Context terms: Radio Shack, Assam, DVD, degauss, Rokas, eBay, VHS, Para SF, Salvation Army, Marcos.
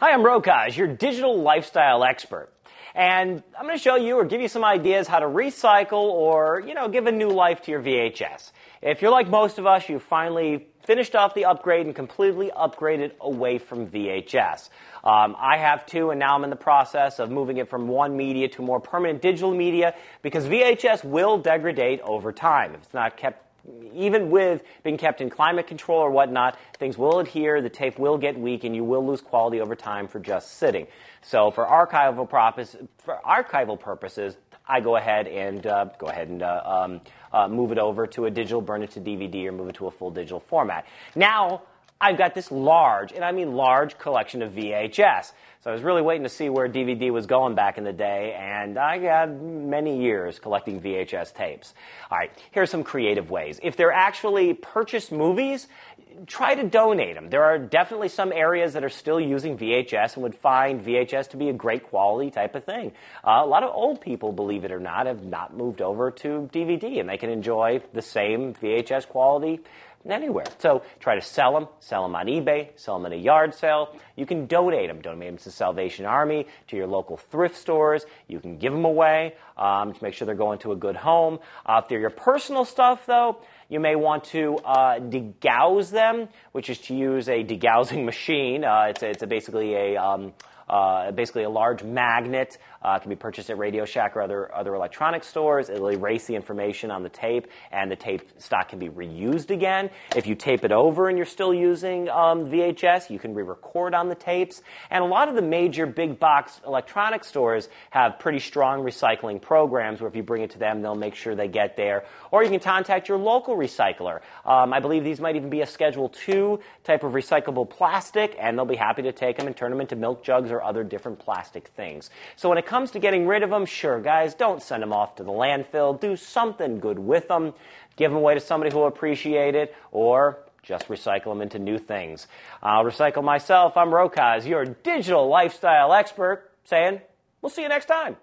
Hi, I'm Rokas, your digital lifestyle expert, and I'm going to show you or give you some ideas how to recycle or, give a new life to your VHS. If you're like most of us, you finally finished off the upgrade and completely upgraded away from VHS. I have too, and now I'm in the process of moving it from one media to more permanent digital media because VHS will degrade over time if it's not kept. Even with being kept in climate control or whatnot, things will adhere, the tape will get weak, and you will lose quality over time for just sitting. So for archival purposes, I go ahead and move it over to a digital, burn it to DVD, or move it to a full digital format. Now I've got this large, and I mean large, collection of VHS. So I was really waiting to see where DVD was going back in the day, and I got many years collecting VHS tapes. All right, here's some creative ways. If they're actually purchased movies, try to donate them. There are definitely some areas that are still using VHS and would find VHS to be a great quality type of thing. A lot of old people, believe it or not, have not moved over to DVD, and they can enjoy the same VHS quality anywhere. So try to sell them on eBay, sell them at a yard sale. You can donate them to the Salvation Army, to your local thrift stores. You can give them away to make sure they're going to a good home. If they're your personal stuff, though, you may want to degauss them, which is to use a degaussing machine. It's basically a large magnet. It can be purchased at Radio Shack or other electronic stores. It'll erase the information on the tape, and the tape stock can be reused again. If you tape it over and you're still using VHS, you can re-record on the tapes. And a lot of the major big box electronic stores have pretty strong recycling programs where if you bring it to them, they'll make sure they get there. Or you can contact your local recycler. I believe these might even be a Schedule II type of recyclable plastic, and they'll be happy to take them and turn them into milk jugs or other different plastic things. So when it comes to getting rid of them, sure, guys, don't send them off to the landfill. Do something good with them. Give them away to somebody who will appreciate it, or just recycle them into new things. I'll recycle myself. I'm Rokas, your digital lifestyle expert, saying we'll see you next time.